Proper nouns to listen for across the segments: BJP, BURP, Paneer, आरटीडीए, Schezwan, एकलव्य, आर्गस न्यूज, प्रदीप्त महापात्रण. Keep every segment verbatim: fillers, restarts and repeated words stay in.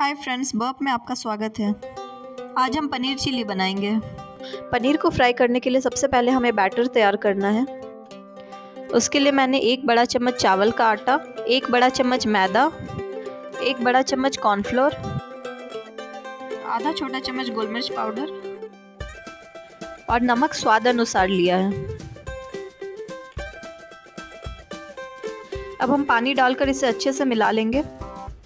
Hi friends, burp में आपका स्वागत है। आज हम पनीर चिली बनाएंगे। पनीर को फ्राई करने के लिए सबसे पहले हमें बैटर तैयार करना है। उसके लिए मैंने एक बड़ा चम्मच चावल का आटा, एक बड़ा चम्मच मैदा, एक बड़ा चम्मच कॉर्नफ्लोर, आधा छोटा चम्मच गोल मिर्च पाउडर और नमक स्वाद अनुसार लिया है। अब हम पानी डालकर इसे अच्छे से मिला लेंगे।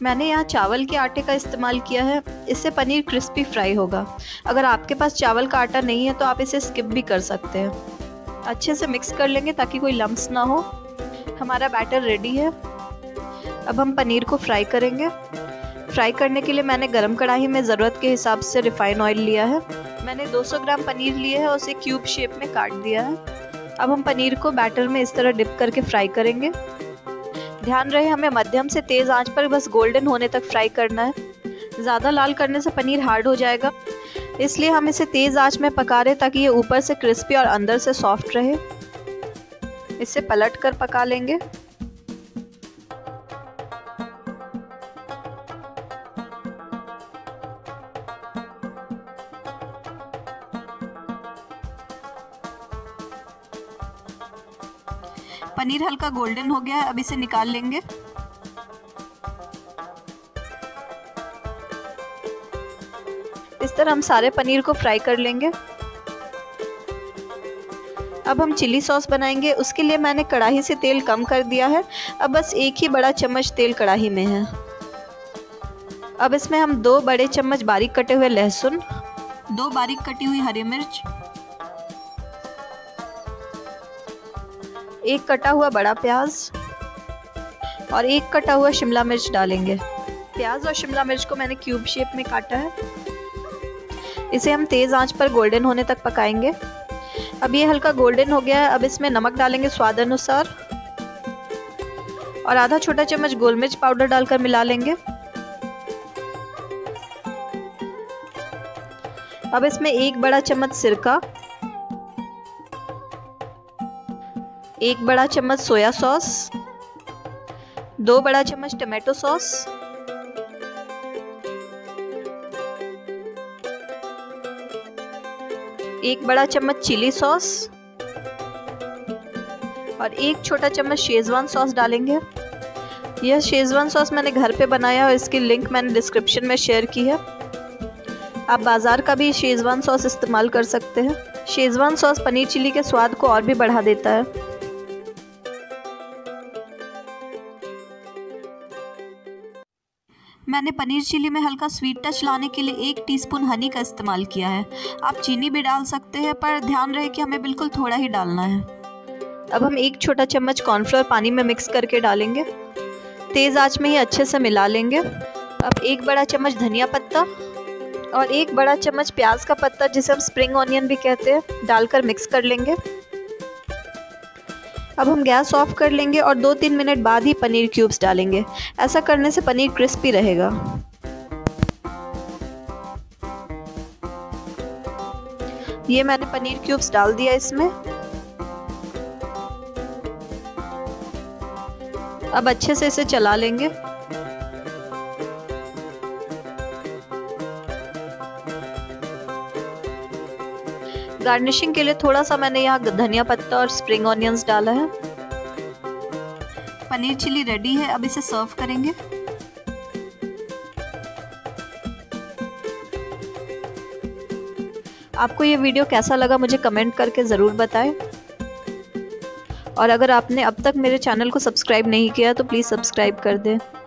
मैंने यहाँ चावल के आटे का इस्तेमाल किया है, इससे पनीर क्रिस्पी फ्राई होगा। अगर आपके पास चावल का आटा नहीं है तो आप इसे स्किप भी कर सकते हैं। अच्छे से मिक्स कर लेंगे ताकि कोई लम्स ना हो। हमारा बैटर रेडी है। अब हम पनीर को फ्राई करेंगे। फ्राई करने के लिए मैंने गरम कढ़ाई में ज़रूरत के हिसाब से रिफाइन ऑयल लिया है। मैंने दो सौ ग्राम पनीर लिया है और उसे क्यूब शेप में काट दिया है। अब हम पनीर को बैटर में इस तरह डिप करके फ्राई करेंगे। ध्यान रहे, हमें मध्यम से तेज़ आंच पर बस गोल्डन होने तक फ्राई करना है। ज़्यादा लाल करने से पनीर हार्ड हो जाएगा, इसलिए हम इसे तेज़ आंच में पका रहे ताकि ये ऊपर से क्रिस्पी और अंदर से सॉफ्ट रहे। इसे पलट कर पका लेंगे। पनीर हल्का गोल्डन हो गया है, अब इसे निकाल लेंगे। इस तरह हम सारे पनीर को फ्राई कर लेंगे। अब हम चिली सॉस बनाएंगे। उसके लिए मैंने कढ़ाई से तेल कम कर दिया है। अब बस एक ही बड़ा चम्मच तेल कढ़ाई में है। अब इसमें हम दो बड़े चम्मच बारीक कटे हुए लहसुन, दो बारीक कटी हुई हरी मिर्च, एक कटा हुआ बड़ा प्याज और एक कटा हुआ शिमला मिर्च डालेंगे। प्याज और शिमला मिर्च को मैंने क्यूब शेप में काटा है। इसे हम तेज़ आंच पर गोल्डन होने तक पकाएंगे। अब ये हल्का गोल्डन हो गया है। अब इसमें नमक डालेंगे स्वाद अनुसार और आधा छोटा चम्मच गोल मिर्च पाउडर डालकर मिला लेंगे। अब इसमें एक बड़ा चम्मच सिरका, एक बड़ा चम्मच सोया सॉस, दो बड़ा चम्मच टमाटो सॉस, एक बड़ा चम्मच चिली सॉस और एक छोटा चम्मच शेजवान सॉस डालेंगे। यह शेजवान सॉस मैंने घर पे बनाया और इसकी लिंक मैंने डिस्क्रिप्शन में शेयर की है। आप बाजार का भी शेजवान सॉस इस्तेमाल कर सकते हैं। शेजवान सॉस पनीर चिली के स्वाद को और भी बढ़ा देता है। मैंने पनीर चिली में हल्का स्वीट टच लाने के लिए एक टीस्पून हनी का इस्तेमाल किया है। आप चीनी भी डाल सकते हैं, पर ध्यान रहे कि हमें बिल्कुल थोड़ा ही डालना है। अब हम एक छोटा चम्मच कॉर्नफ्लोर पानी में मिक्स करके डालेंगे। तेज़ आंच में ही अच्छे से मिला लेंगे। अब एक बड़ा चम्मच धनिया पत्ता और एक बड़ा चम्मच प्याज का पत्ता, जिसे हम स्प्रिंग ऑनियन भी कहते हैं, डालकर मिक्स कर लेंगे। अब हम गैस ऑफ कर लेंगे और दो तीन मिनट बाद ही पनीर क्यूब्स डालेंगे। ऐसा करने से पनीर क्रिस्पी रहेगा। ये मैंने पनीर क्यूब्स डाल दिया इसमें। अब अच्छे से इसे चला लेंगे। गार्निशिंग के लिए थोड़ा सा मैंने यहाँ धनिया पत्ता और स्प्रिंग ऑनियंस डाला है। पनीर चिली रेडी है। अब इसे सर्व करेंगे। आपको ये वीडियो कैसा लगा मुझे कमेंट करके ज़रूर बताएं। और अगर आपने अब तक मेरे चैनल को सब्सक्राइब नहीं किया तो प्लीज़ सब्सक्राइब कर दें।